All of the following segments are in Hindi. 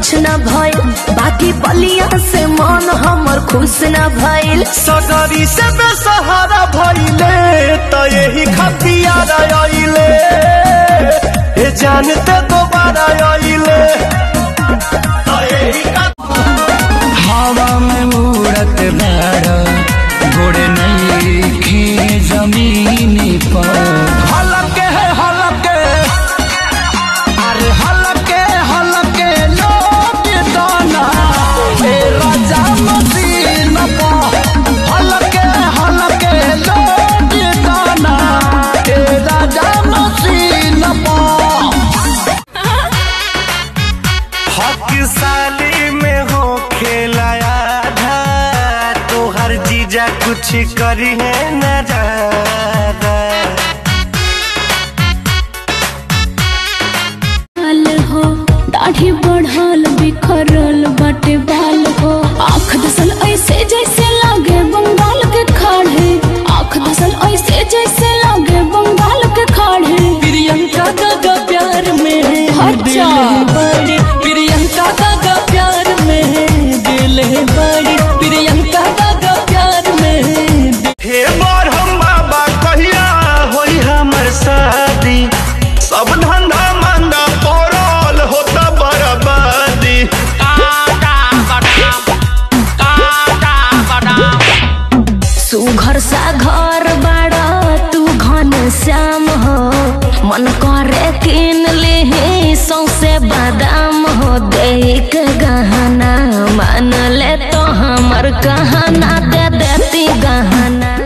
कुछ ना भइल, बाकी बलिया से मन हमर खुश ना भइल। सगरी से बेसहारा भइले त यही खतिया रइले, ए जानते दोबारा आइले त यही हवा में उड़त भरा गोड़े नहीं खे जमीन पर। कुछ करी है नजारा लाल हो, दाढ़ी बढ़ल बिखरल बाटे बाल हो, आँख दसल ऐसे जैसे लागे बंगाल के खाड़े। आँख दसल ऐसे जैसे लागे बंगाल के खाड़े। प्रियंका दादा प्यार में है दिल है बड़ी, प्रियंका दादा प्यार में है दिल है बड़ी, प्रियंका दादा प्यार। हे बार हम बाबा कहिया होई हमर शादी, सब धंधा मंदा पड़ल होता बर्बादी। सुघर सा घर बड़ा तू घन श्याम हो, मन करे किन ले सौंसे बादाम हो। दे के गहना मान ले तो हमर कहना दे देती गहना।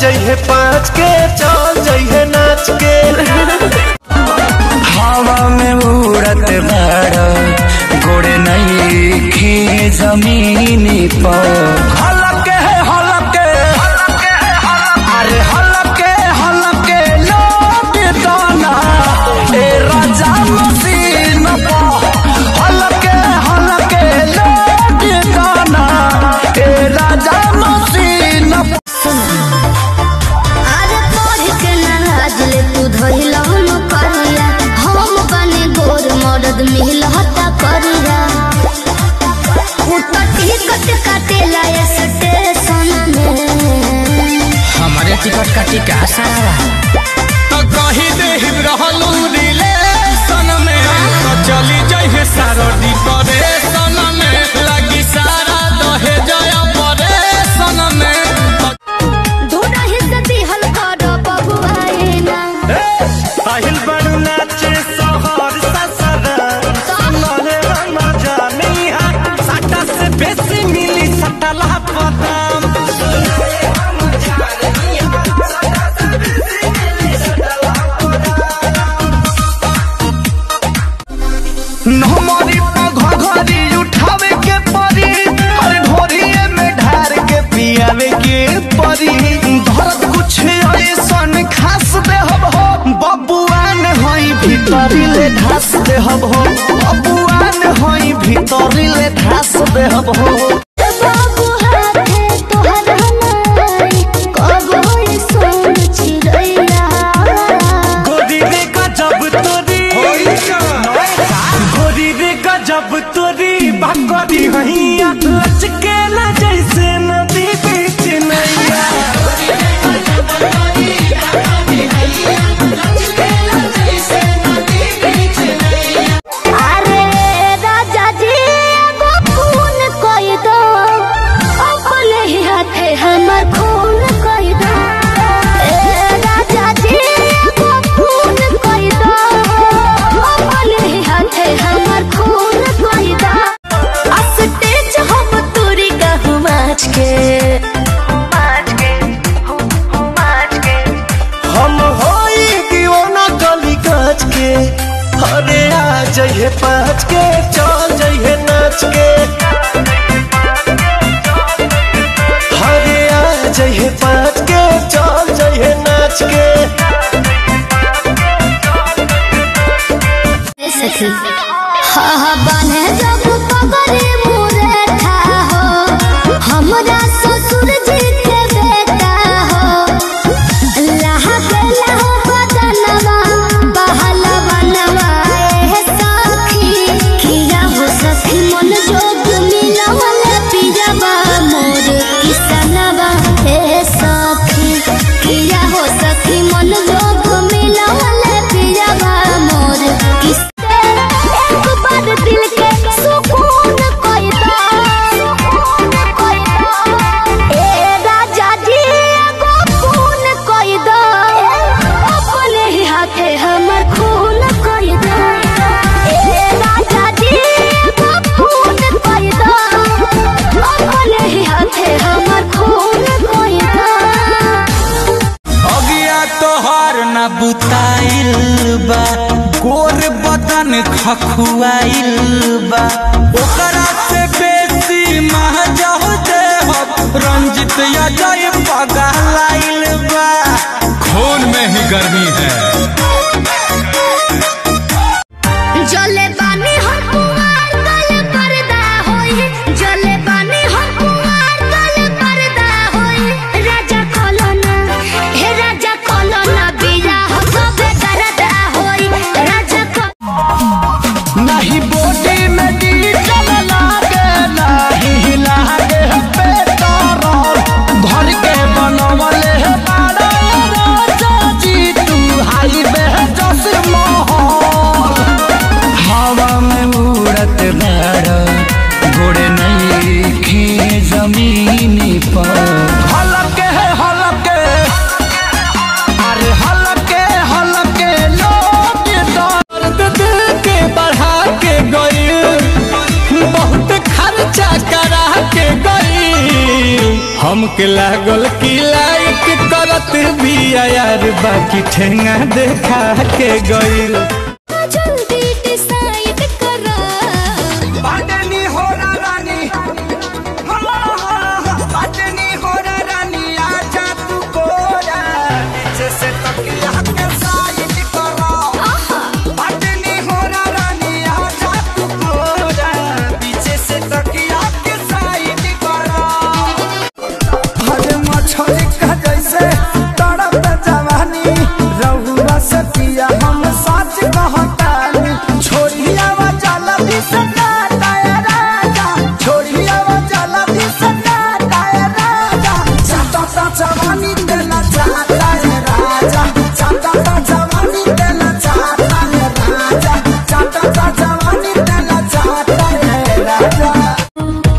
जइहे पाँच के चल जइहे नाच के। हवा में उड़त भरा गोड़े नहीं खे जमीन पर। हमारे टिकट का टिका सारा तो कहीं देहि रहलू रिलेशन में, तो चली जाइए सारो डिप्रेशन में, लगी सारा दहे जाया परेशान में। दूना हिस्सा दिहल करो बबुआ ना साहिल बनू नाचे शहर ससरा नले रमा जानी हा सटा से बेसी मिली सटा ला पता। जइहे पाँच के, चल जइहे नाच के, हरे आ जइहे पाँच के, चल जइहे नाच के। गोर बदन खखुआइल बा, ओकरा से बेसी महजा होते हो रंजित अजय पगलाइल बा। खून में ही गर्मी है। हमके लागल की लाइक करत भी यार, बाकी ठेंगा देखा के गइल। जल्दी डिसाइड करो बाटनी होरा रानी, बाटनी होरा रानी, आजा तू कोरा नीचे से तकिया के साइड करो, बाटनी होरा रानी, आजा तू कोरा पीछे से तकिया के साइड करो।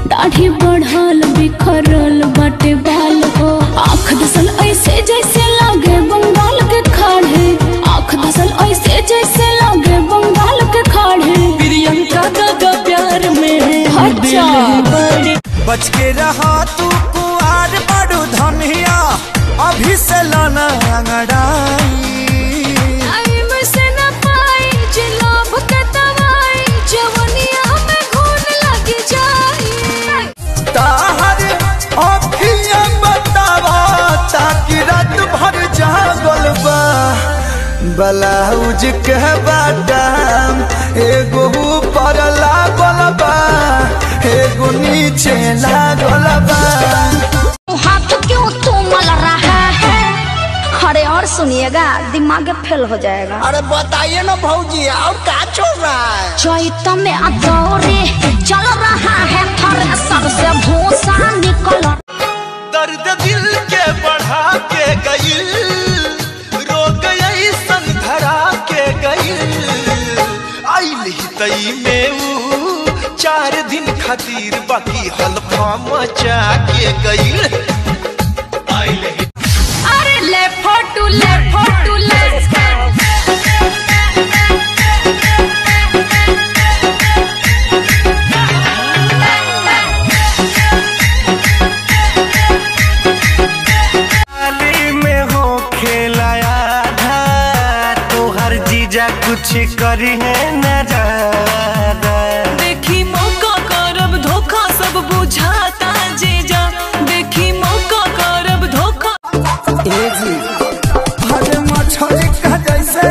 दाढ़ी बढ़ल बिखरल बाटे बाल हो, आँख दसल ऐसे जैसे लागे बंगाल के खाड़े, आँख दसल ऐसे जैसे लागे बंगाल के खाड़े। प्रियंका दादा प्यार में है हर, बच के रहा तू कुआर बड़ू धनिया, अभी से लाना अंगड़ाई। ब्लाउज के बादाम एगो ऊपर लागल बा, एगो नीचे लागल बा। हाथ क्यों तुमल रहा है? अरे और सुनिएगा दिमाग फेल हो जाएगा। अरे बताइए ना भौजी और क्या चल रहा है? चैत में अदौरे चल रहा है, सब से भूसा निकल। दर्द दिल के बढ़ा के गई, तई में ऊ 4 दिन खातिर बाकी हलफा मचा के गइल। अरे ले फोटो, ले फोटो, ले में हो खेला आधा, तो हर जीजा कुछ करी है नजारा देखी मौका करब धोखा सब बुझाता जीजा देखी मौका करब धोखा ए जी भरे मछली का जैसे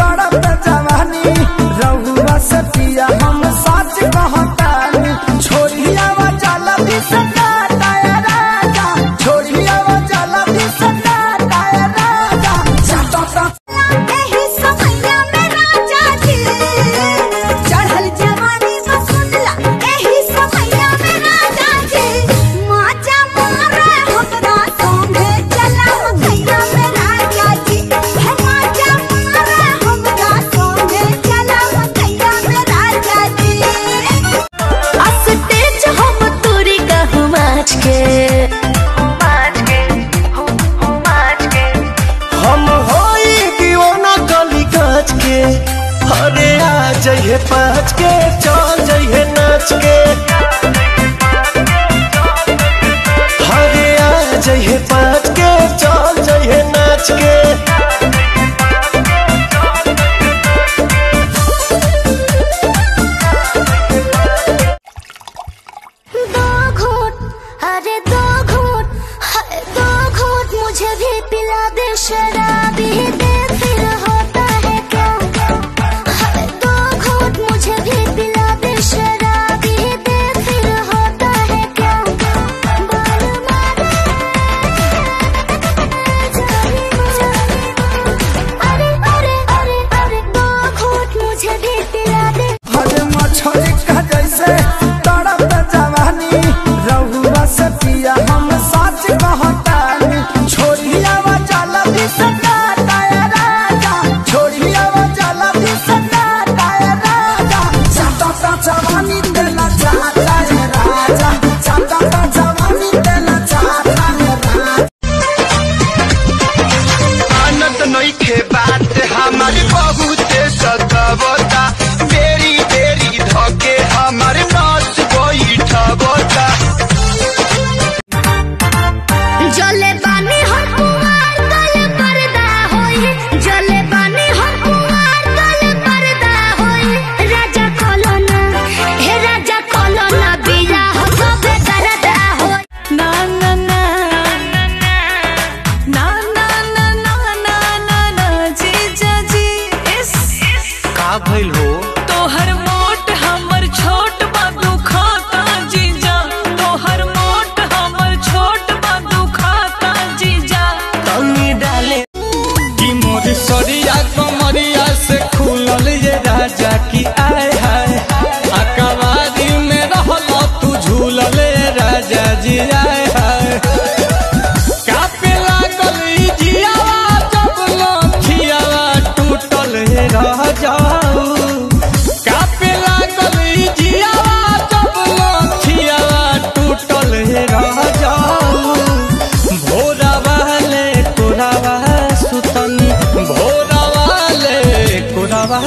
तड़प जवानी रहुआ से पिया हम साच कहता छोरिया वा जाला भी सताता ए राजा छोरिया वा जाला भी सताता ए राजा सताता अरे आ जाइए पाँच के चल जाइए नाच के अरे आ जाइए पाँच के चल जाइए नाच के दो घूंट दो घूंट मुझे भी पिला दे शराबी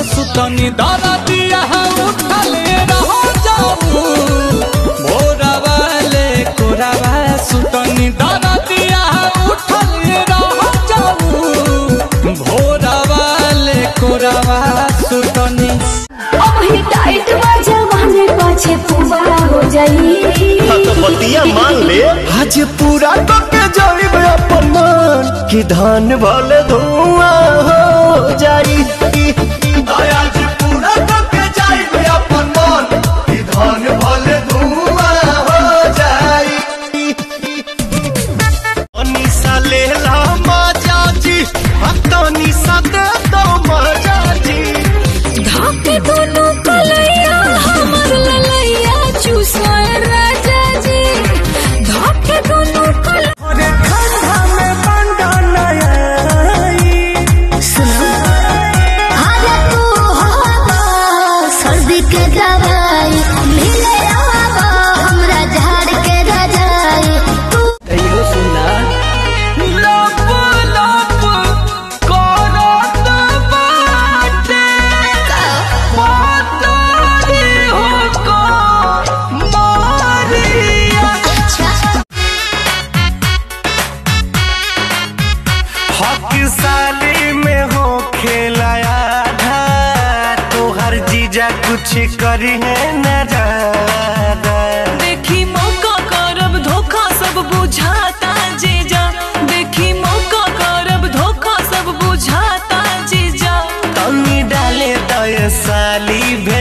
सुतनी दादा दिया उठले रहो जाऊ भोरा वाले कोरावा सुतनी दादा दिया उठले रहो जाऊ भोरा वाले कोरावा सुतनी अभी टाइट जमाने पाछे पूरा हो जाई तो बतिया मान ले आज पूरा तो के जाई बे अपन कि धान वाले धुआं हो जाई तेरा कुछ करी है नजारा। देखी मौका करब धोखा सब बुझाता जीजा, देखी मौका करब धोखा सब बुझाता जीजा। तनी डाले तो साली।